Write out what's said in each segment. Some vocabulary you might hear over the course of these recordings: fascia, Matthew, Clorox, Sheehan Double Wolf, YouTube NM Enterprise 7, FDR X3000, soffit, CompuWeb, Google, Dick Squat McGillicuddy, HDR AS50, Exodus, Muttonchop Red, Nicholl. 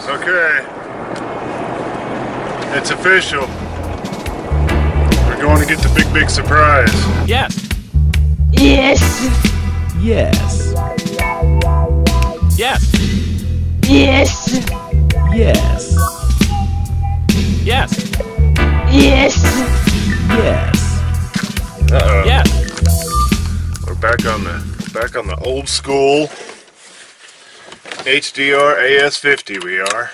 house. Okay, it's official. We're going to get the big, big surprise. Yes. Yes. Yes. Yes. Yes. Yes. Yes. Yes. Yes. Uh-oh. Yes. We're back on the old school HDR AS50 we are,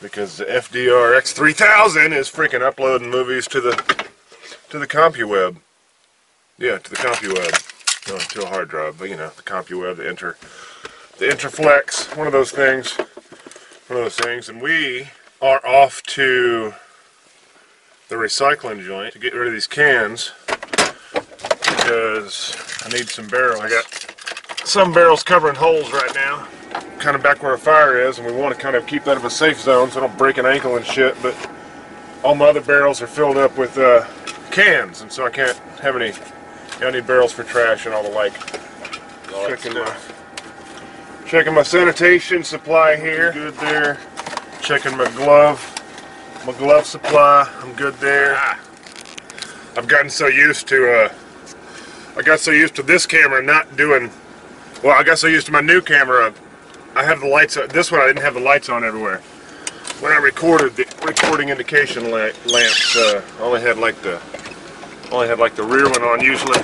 because the FDR X3000 is freaking uploading movies to the CompuWeb. Yeah, to the CompuWeb. No, to a hard drive, but you know, the CompuWeb, the Interflex, one of those things, and we are off to the recycling joint to get rid of these cans because I need some barrels. I got some barrels covering holes right now, kind of back where a fire is, and we want to kind of keep that of a safe zone so I don't break an ankle and shit, but all my other barrels are filled up with cans, and so I can't have any, you know, I need barrels for trash and all the like. Checking my sanitation supply here. Good there. Checking my glove supply. I'm good there. I've gotten so used to, I got so used to this camera not doing, well, I got so used to my new camera, I have the lights on. This one I didn't have the lights on everywhere. When I recorded, the recording indication lamps only had like the rear one on usually.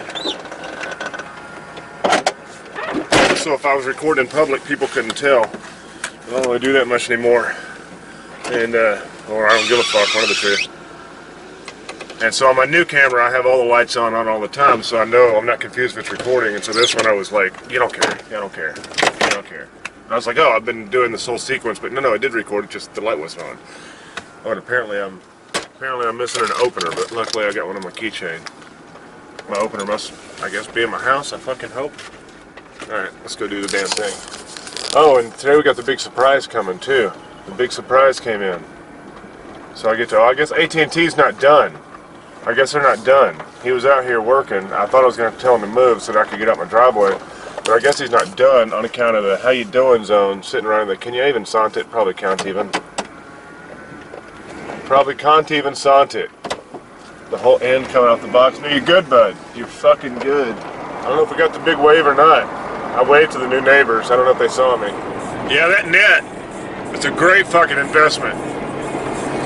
So if I was recording in public, people couldn't tell. I don't really do that much anymore, and or I don't give a fuck, one of the two. And so on my new camera, I have all the lights on all the time, so I know I'm not confused if it's recording. And so this one, I was like, you don't care, you don't care, you don't care. And I was like, oh, I've been doing this whole sequence, but no, I did record it, just the light wasn't on. Oh, and apparently I'm missing an opener, but luckily I got one on my keychain. My opener must, I guess, be in my house. I fucking hope. All right, let's go do the damn thing. Oh, and today we got the big surprise coming too. The big surprise came in. So I get to, I guess AT&T's not done. I guess they're not done. He was out here working. I thought I was going to tell him to move so that I could get out my driveway. But I guess he's not done on account of the how you doing zone sitting around the, can you even sant it? Probably can't even. Probably can't even sant it. The whole end coming out the box. No, you're good, bud. You're fucking good. I don't know if we got the big wave or not. I waved to the new neighbors. I don't know if they saw me. Yeah, that net, it's a great fucking investment.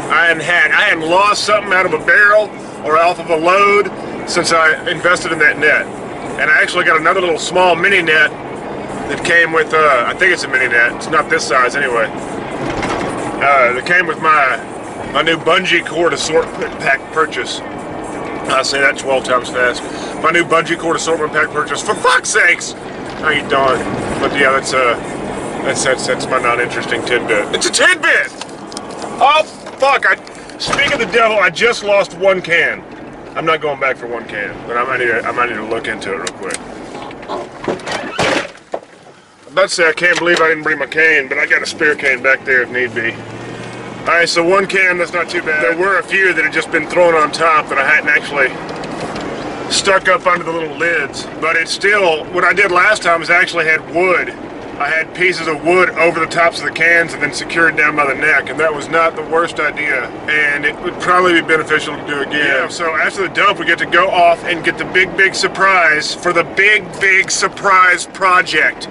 I hadn't lost something out of a barrel or off of a load since I invested in that net. And I actually got another little small mini net that came with, I think it's a mini net. It's not this size anyway. That came with my new bungee cord assortment pack purchase. I say that 12 times fast. My new bungee cord assortment pack purchase, for fuck's sakes! Oh, you dog. But yeah, that's my non-interesting tidbit. It's a tidbit! Oh, fuck. Speaking of the devil, I just lost one can. I'm not going back for one can, but I might need to look into it real quick. I'm about to say I can't believe I didn't bring my cane, but I got a spare cane back there if need be. Alright, so one can, that's not too bad. There were a few that had just been thrown on top that I hadn't actually stuck up under the little lids, but it's still, what I did last time is I actually had wood. I had pieces of wood over the tops of the cans and then secured down by the neck, and that was not the worst idea, and it would probably be beneficial to do again. Yeah, so after the dump we get to go off and get the big, big surprise for the big, big surprise project.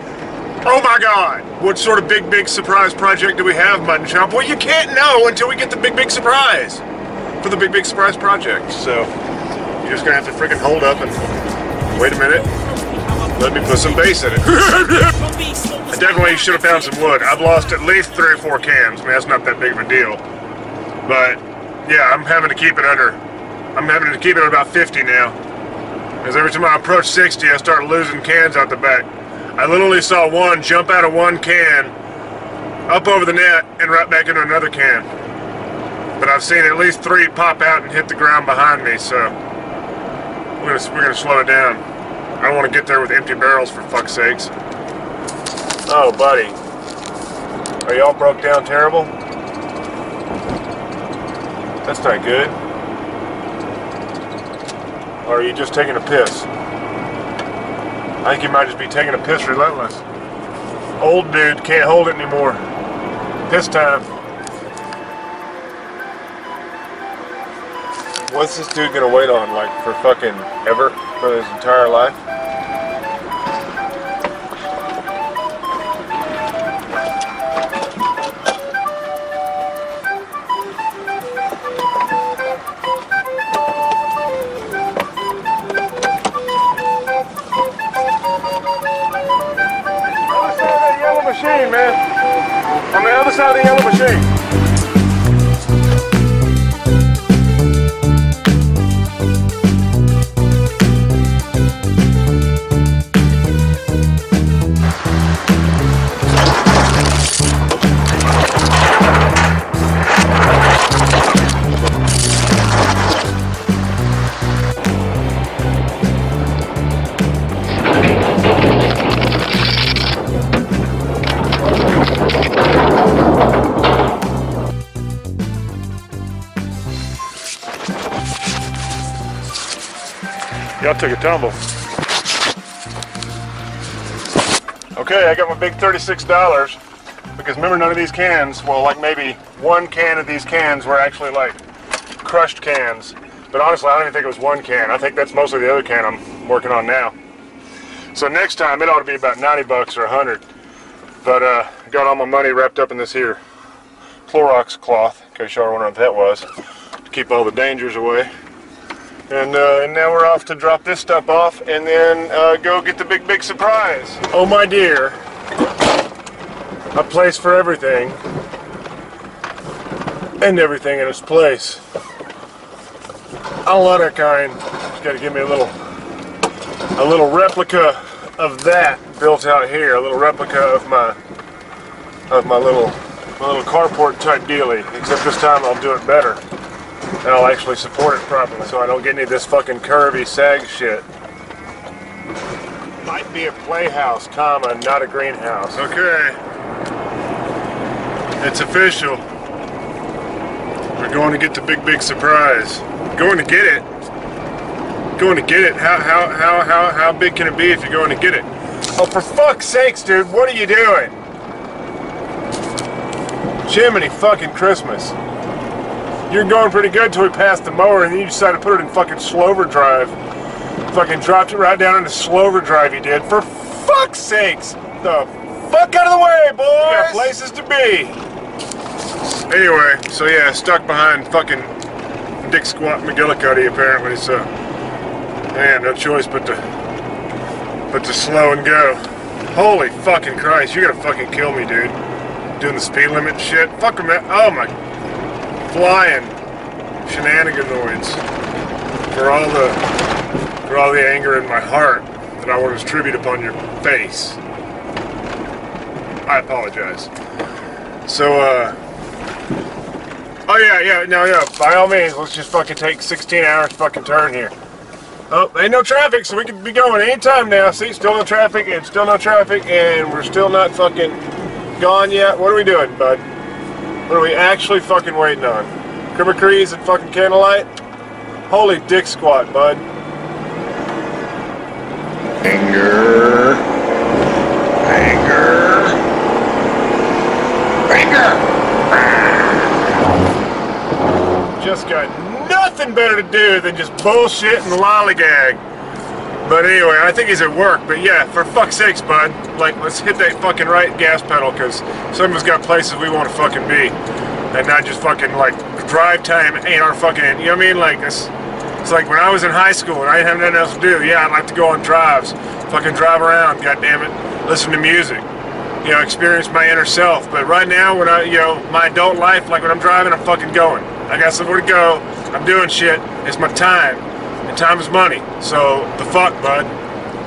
Oh my god! What sort of big, big surprise project do we have, Mutton Chop? Well, you can't know until we get the big, big surprise for the big, big surprise project, so you're just gonna have to freaking hold up and wait a minute. Let me put some bass in it. I definitely should have found some wood. I've lost at least 3 or 4 cans. I mean, that's not that big of a deal. But yeah, I'm having to keep it at about 50 now. Because every time I approach 60, I start losing cans out the back. I literally saw one jump out of one can, up over the net, and right back into another can. But I've seen at least 3 pop out and hit the ground behind me, so we're gonna slow it down. I don't want to get there with empty barrels, for fuck's sakes. Oh, buddy. Are y'all broke down terrible? That's not good. Or are you just taking a piss? I think you might just be taking a piss relentless. Old dude can't hold it anymore. This time, what's this dude gonna wait on, like, for fucking ever, for his entire life? Machine, man. On the other side of the yellow machine. Y'all took a tumble. Okay, I got my big $36 because remember none of these cans, well, like maybe one can of these cans were actually like crushed cans. But honestly, I don't even think it was one can. I think that's mostly the other can I'm working on now. So next time it ought to be about 90 bucks or 100. But got all my money wrapped up in this here Clorox cloth, in case y'all were wondering what that was, to keep all the dangers away. And now we're off to drop this stuff off and then go get the big surprise. Oh my dear, a place for everything and everything in its place. I love that kind. Just gotta give me a little replica of that built out here, a little replica of my little carport type dealie, except this time I'll do it better. And I'll actually support it properly so I don't get any of this fucking curvy sag shit. Might be a playhouse, comma, not a greenhouse. Okay. It's official. We're going to get the big surprise. Going to get it. Going to get it. How big can it be if you're going to get it? Oh, for fuck's sakes, dude, what are you doing? Jiminy fucking Christmas. You're going pretty good till we passed the mower and then you decided to put it in fucking slow overdrive. Fucking dropped it right down into slow overdrive you did. For fuck's sakes! The fuck out of the way, boys! We got places to be! Anyway, so yeah, stuck behind fucking Dick Squat McGillicuddy apparently, so... Man, no choice but to slow and go. Holy fucking Christ, you're gonna fucking kill me, dude. Doing the speed limit shit. Fuck a minute. Oh my... Flying shenaniganoids for all the anger in my heart that I want to tribute upon your face. I apologize. So oh yeah, by all means, let's just fucking take 16 hours fucking turn here. Oh, ain't no traffic, so we can be going anytime now. See, still no traffic and still no traffic and we're still not fucking gone yet. What are we doing, bud? What are we actually fucking waiting on? Cribber Crees and fucking Candlelight? Holy dick squat, bud. Anger. Anger. Anger. Just got nothing better to do than just bullshit and lollygag. But anyway, I think he's at work, but yeah, for fuck's sakes, bud. Like, let's hit that fucking right gas pedal, because some of us got places we want to fucking be. And not just fucking, like, drive time ain't our fucking, you know what I mean? Like, it's like when I was in high school and I didn't have nothing else to do, yeah, I'd like to go on drives. Fucking drive around, goddammit. Listen to music. You know, experience my inner self. But right now, when I, you know, my adult life, like when I'm driving, I'm fucking going. I got somewhere to go. I'm doing shit. It's my time. And time is money, so the fuck, bud.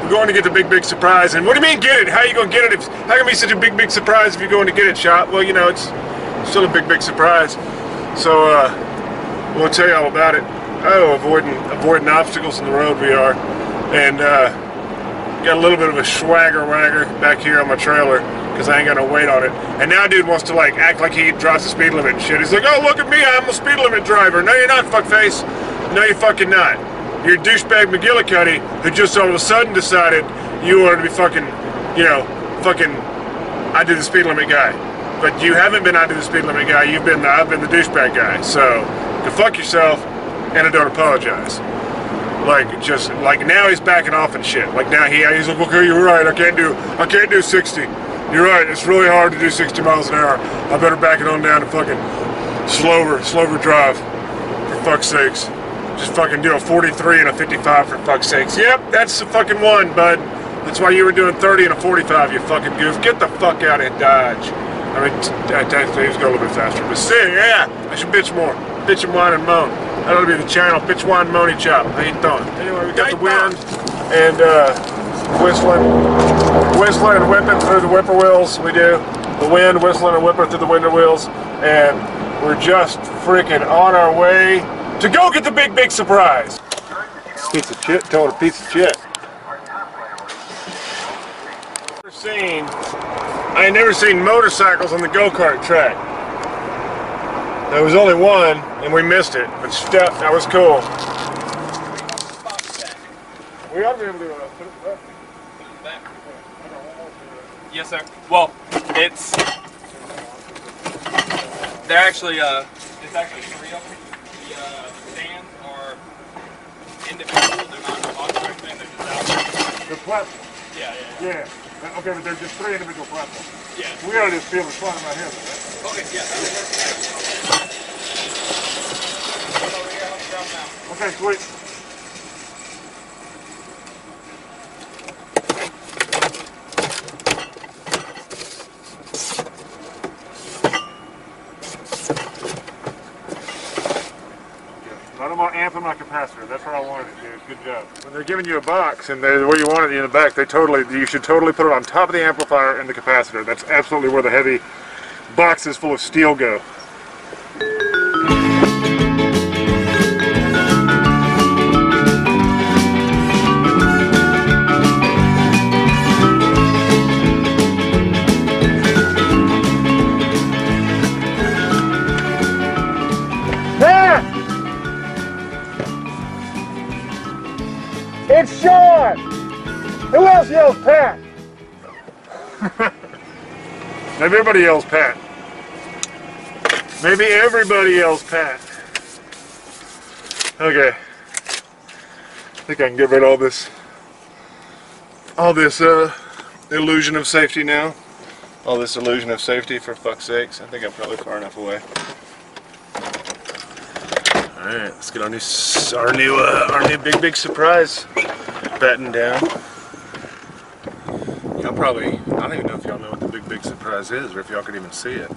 We're going to get the big surprise, and what do you mean get it? How are you going to get it? How can it be such a big surprise if you're going to get it, Shop? Well, you know, it's still a big surprise. So, we'll tell you all about it. Oh, avoiding obstacles in the road we are. And, got a little bit of a swagger-wagger back here on my trailer, because I ain't got no weight on it. And now dude wants to, like, act like he drives the speed limit and shit. He's like, oh, look at me, I'm a speed limit driver. No, you're not, fuckface. No, you're fucking not. Your douchebag McGillicuddy, who just all of a sudden decided you wanted to be fucking, you know, fucking, I do the speed limit guy. but you haven't been under the speed limit guy, you've been the I've been the douchebag guy. So go fuck yourself, and I don't apologize. Like, just like, now he's backing off and shit. Like, now he's like, okay, you're right, I can't do 60. You're right, it's really hard to do 60 miles an hour. I better back it on down to fucking slower drive, for fuck's sakes. Just fucking do a 43 and a 55, for fuck's sakes. Yep, that's the fucking one, bud. That's why you were doing 30 and a 45, you fucking goof. Get the fuck out and dodge. I mean, he was going a little bit faster, but see, yeah, I should bitch more. Bitch and whine and moan. That'll be the channel, bitch, whine, moany, chop. How you doing? Anyway, we got the wind and whistling and whipping through the whippoorwills. We do the wind, whistling and whipping through the whippoorwills, and we're just freaking on our way to go get the big surprise. Piece of shit, total piece of shit. I had never seen motorcycles on the go-kart track. There was only one, and we missed it. But stuff, that was cool. We ought to be able to put it up. Put it back. Yes, sir. Well, it's actually three of them. The stands are individual. They're not a box or anything. They're just out. The platform. Yeah. Okay, but they're just three individual platforms. Yeah. We ought to just be able to slide them right here. Okay, yeah. Okay, sweet. I don't want to amp in my capacitor. That's what I wanted it, dude. Good job. When they're giving you a box and they're where you want it in the back, you should totally put it on top of the amplifier and the capacitor. That's absolutely where the heavy boxes full of steel go. It's Sean! Who else yells Pat? Everybody yells Pat. Maybe everybody yells Pat. Okay. I think I can get rid of all this illusion of safety now. All this illusion of safety, for fuck's sakes. I think I'm probably far enough away. Alright, let's get our new big surprise batten down. Y'all probably, I don't even know if y'all know what the big surprise is, or if y'all could even see it.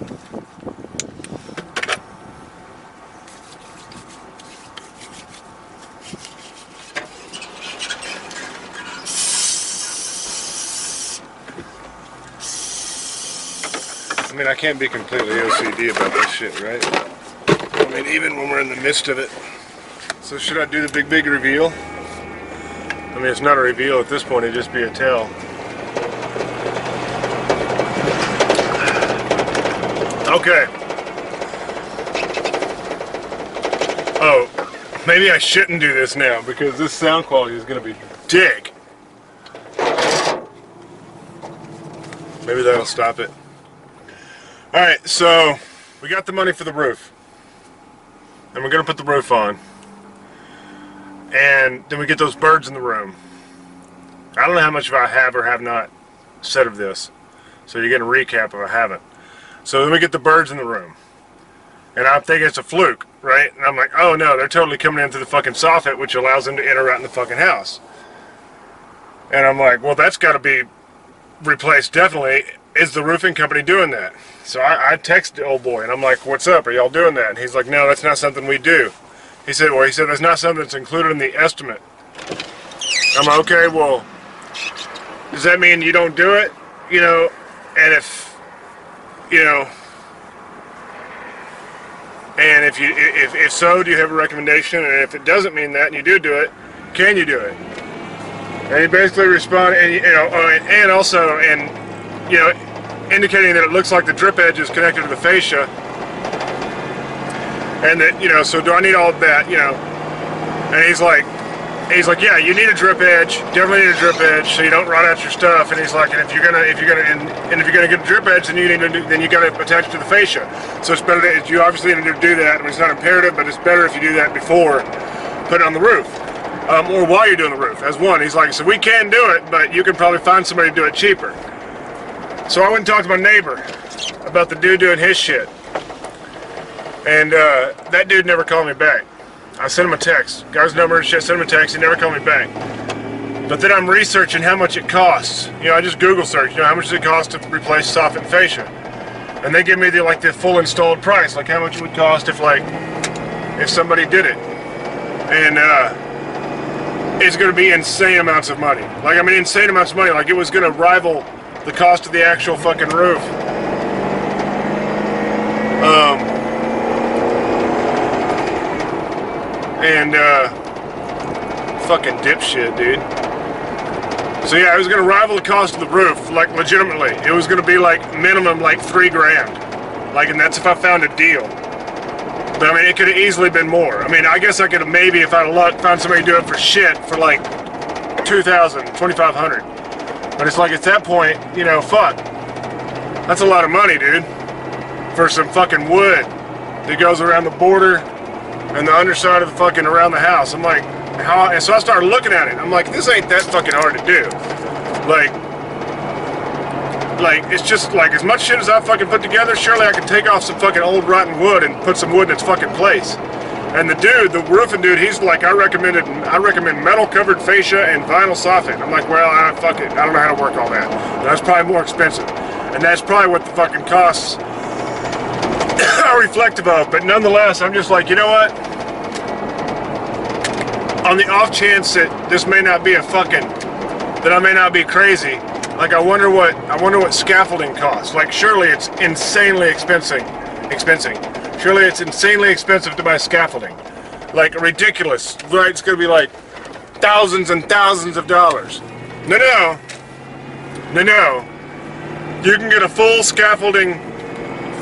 I mean, I can't be completely OCD about this shit, right? I mean, even when we're in the midst of it. So should I do the big reveal? I mean, it's not a reveal at this point, it'd just be a tell. Okay. Oh, maybe I shouldn't do this now, because this sound quality is going to be dick. Maybe that'll stop it. Alright, so we got the money for the roof. And we're going to put the roof on, and then we get those birds in the room. I don't know how much of I have or have not said of this, so you're getting a recap if I haven't. So then we get the birds in the room, and I think it's a fluke, right? And I'm like, oh no, they're totally coming in through the fucking soffit, which allows them to enter right in the fucking house. And I'm like, well, that's got to be replaced definitely. Is the roofing company doing that? So I text the old boy, and I'm like, what's up, are y'all doing that? And he's like, no, that's not something we do. He said, well, he said, that's not something that's included in the estimate. I'm like, okay, well, does that mean you don't do it? You know, and if, you know, and if so, do you have a recommendation? And if it doesn't mean that, and you do it, can you do it? And he basically responded, and, you know, and also, and, you know, indicating that it looks like the drip edge is connected to the fascia, and that, you know, so do I need all that, you know? And he's like, And he's like, yeah, you need a drip edge. Definitely need a drip edge, so you don't rot out your stuff. And he's like, and if you're gonna get a drip edge, then you need to do, then you got to attach it to the fascia. So it's better that you obviously need to do that. I mean, it's not imperative, but it's better if you do that before putting it on the roof, or while you're doing the roof. As one, he's like, so we can do it, but you can probably find somebody to do it cheaper. So I went and talked to my neighbor about the dude doing his shit, and that dude never called me back. I sent him a text, got his number and shit, sent him a text, he never called me back. But then I'm researching how much it costs. You know, I just Google search, you know, how much does it cost to replace soffit and fascia? And they give me the, like, the full installed price, like how much it would cost if, like, if somebody did it. And it's gonna be insane amounts of money. Like, I mean, insane amounts of money. Like, it was gonna rival the cost of the actual fucking roof. Fucking dipshit, dude. So yeah, it was gonna rival the cost of the roof, like, legitimately. It was gonna be like minimum like $3 grand, like, and that's if I found a deal. But I mean, it could have easily been more. I mean, I guess I could have maybe, if I had luck, found somebody to do it for shit for like 2,000, 2,500. But it's like, at that point, you know, fuck, that's a lot of money, dude, for some fucking wood that goes around the border and the underside of the fucking around the house. I'm like, how? And so I started looking at it. I'm like, this ain't that fucking hard to do. Like, it's just like, as much shit as I fucking put together, surely I could take off some fucking old rotten wood and put some wood in its fucking place. And the dude, the roofing dude, he's like, I recommend metal covered fascia and vinyl soffit. I'm like, well, fuck it, I don't know how to work all that. That's probably more expensive. And that's probably what the fucking costs are reflective of. But nonetheless, I'm just like, you know what? On the off chance that this may not be a fucking, that I may not be crazy, like, I wonder what scaffolding costs. Like, surely it's insanely expensive. Surely it's insanely expensive to buy scaffolding. Like, ridiculous, right? It's gonna be like thousands and thousands of dollars. No. You can get a full scaffolding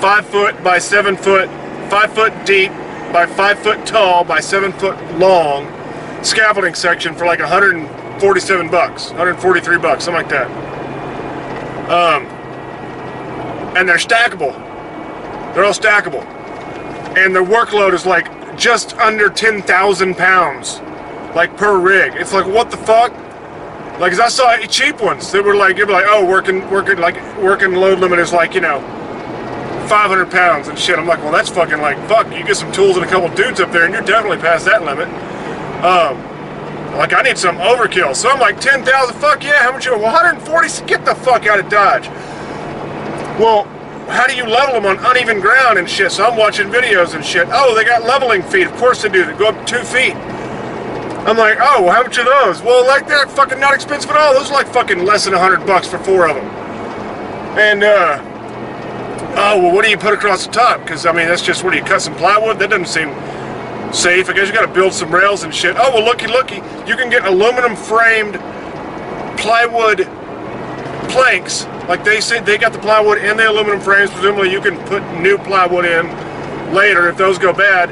5 foot by 7 foot, 5 foot deep by 5 foot tall by 7 foot long scaffolding section for like $147, $143, something like that. And they're stackable. They're all stackable. And their workload is like just under 10,000 pounds, like, per rig. It's like, what the fuck? Like, 'cause I saw cheap ones that were like, you'd be like, oh, working load limit is like, you know, 500 pounds and shit. I'm like, well, that's fucking like, fuck, you get some tools and a couple dudes up there and you're definitely past that limit. Like, I need some overkill. So I'm like, 10,000, fuck yeah, how much you, 140, get the fuck out of Dodge. Well, how do you level them on uneven ground and shit? So I'm watching videos and shit. Oh, they got leveling feet, of course they do, they go up 2 feet. I'm like, oh, well, how much are those? Well, like, they're fucking not expensive at all. Those are like fucking less than $100 for 4 of them. And, oh, well, what do you put across the top? Because, I mean, that's just, what do you cut, some plywood? That doesn't seem safe. I guess you got to build some rails and shit. Oh, well, looky, you can get aluminum framed plywood planks. Like, they said, they got the plywood and the aluminum frames. Presumably you can put new plywood in later if those go bad.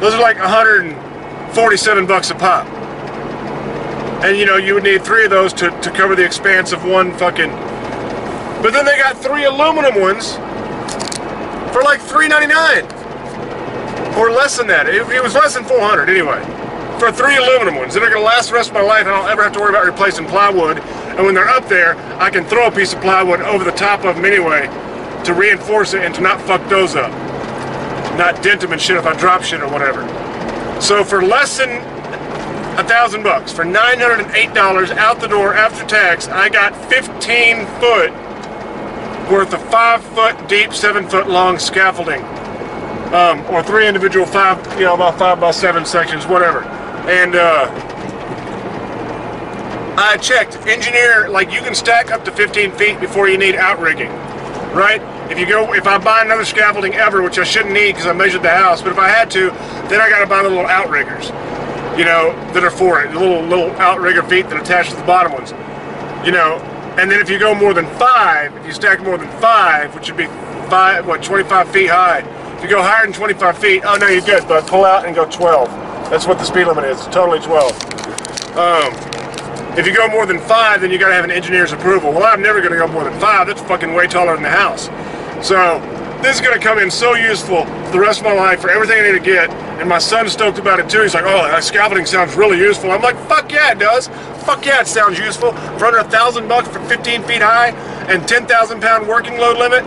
Those are like $147 a pop. And, you know, you would need 3 of those to cover the expanse of one fucking... But then they got 3 aluminum ones for like $3.99, or less than that. It was less than $400 anyway, for 3 aluminum ones. They're gonna last the rest of my life. I don't ever have to worry about replacing plywood. And when they're up there, I can throw a piece of plywood over the top of them anyway to reinforce it and to not fuck those up, not dent them and shit if I drop shit or whatever. So for less than $1,000 bucks, for $908 out the door after tax, I got 15 foot. Worth of 5 foot deep, 7 foot long scaffolding, or 3 individual 5, you know, about 5 by 7 sections, whatever. And I checked, engineer, like, you can stack up to 15 feet before you need outrigging, right? If you go, if I buy another scaffolding ever, which I shouldn't need because I measured the house, but if I had to, then I got to buy the little outriggers, you know, that are for it, the little outrigger feet that attach to the bottom ones, you know. And then if you go more than 5, if you stack more than 5, which would be 5, what, 25 feet high. If you go higher than 25 feet, oh no, you're good, but pull out and go 12. That's what the speed limit is, totally 12. If you go more than 5, then you got to have an engineer's approval. Well, I'm never going to go more than 5. That's fucking way taller than the house. So this is going to come in so useful for the rest of my life for everything I need to get. And my son's stoked about it too. He's like, oh, that scaffolding sounds really useful. I'm like, fuck yeah, it does. Fuck yeah, it sounds useful. For under $1,000 for 15 feet high and 10,000 pound working load limit.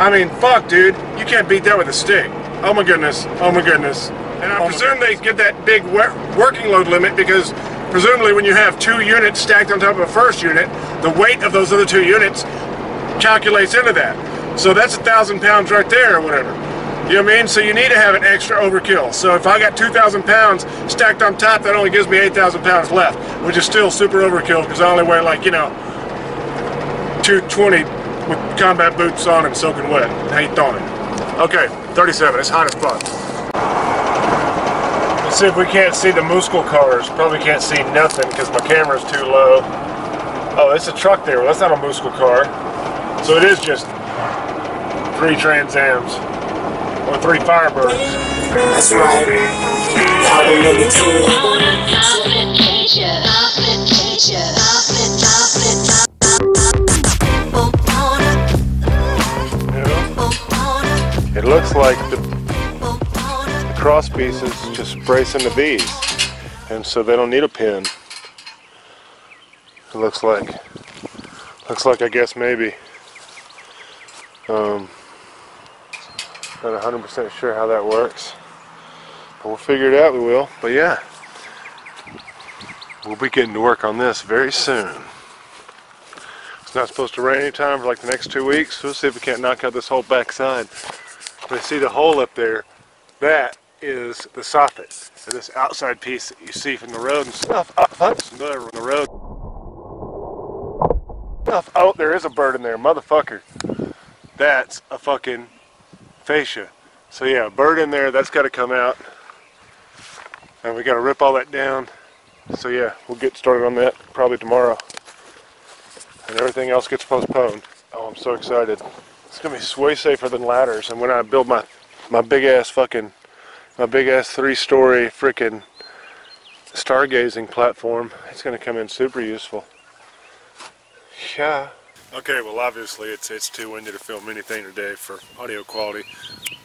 I mean, fuck, dude. You can't beat that with a stick. Oh my goodness. Oh my goodness. And I presume they get that big working load limit because presumably when you have 2 units stacked on top of a first unit, the weight of those other 2 units calculates into that. So that's 1,000 pounds right there or whatever. You know what I mean? So you need to have an extra overkill. So if I got 2,000 pounds stacked on top, that only gives me 8,000 pounds left, which is still super overkill because I only weigh like, you know, 220 with combat boots on and soaking wet. How you throwing it? Okay, 37. It's hot as fuck. Let's see if we can't see the muscle cars. Probably can't see nothing because my camera's too low. Oh, it's a truck there. Well, that's not a muscle car. So it is just 3 Trans Ams or 3 Firebirds. That's right. Yeah. It looks like the cross pieces just bracing the V's, and so they don't need a pin. It looks like I guess maybe. Not 100% sure how that works, but we'll figure it out. We will. But yeah, we'll be getting to work on this very soon. It's not supposed to rain anytime for like the next 2 weeks. So we'll see if we can't knock out this whole backside. But you see the hole up there. That is the soffit. So this outside piece that you see from the road and stuff. Oh, there is a bird in there, motherfucker. That's a fucking fascia. So yeah, a bird in there, that's got to come out. And we got to rip all that down. So yeah, we'll get started on that probably tomorrow. And everything else gets postponed. Oh, I'm so excited. It's going to be way safer than ladders. And when I build my big ass fucking, my big ass 3-story freaking stargazing platform, it's going to come in super useful. Yeah. Okay, well obviously it's too windy to film anything today for audio quality,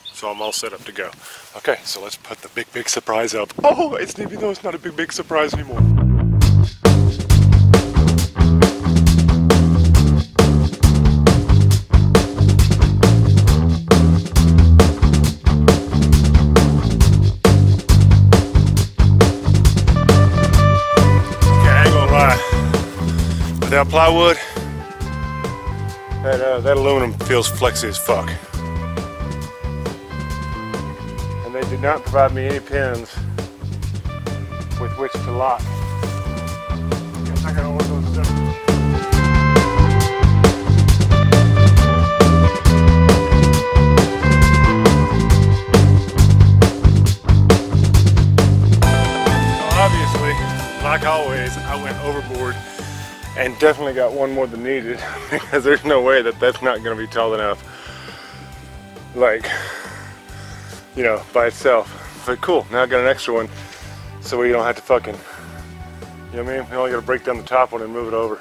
so I'm all set up to go. Okay, so let's put the big surprise up. Oh, it's even though it's not a big surprise anymore. Okay, I ain't gonna lie. Without plywood, that aluminum feels flexy as fuck. And they did not provide me any pins with which to lock. Guess I got all those stuff. Obviously, like always, I went overboard. And definitely got one more than needed because there's no way that that's not going to be tall enough, like, you know, by itself. But cool, now I got an extra one so we don't have to fucking, you know what I mean? We only got to break down the top one and move it over.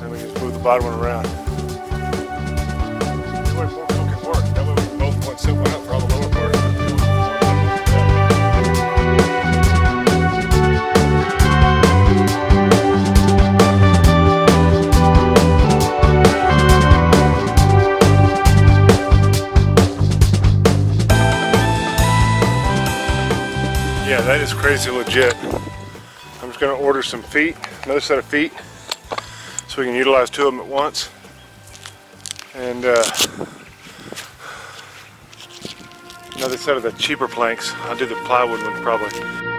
Then we just move the bottom one around. That way more people can work. That way we can both want something up for all the lower part. Yeah, that is crazy legit. I'm just going to order some feet, another set of feet, so we can utilize 2 of them at once. And another set of the cheaper planks. I'll do the plywood one probably.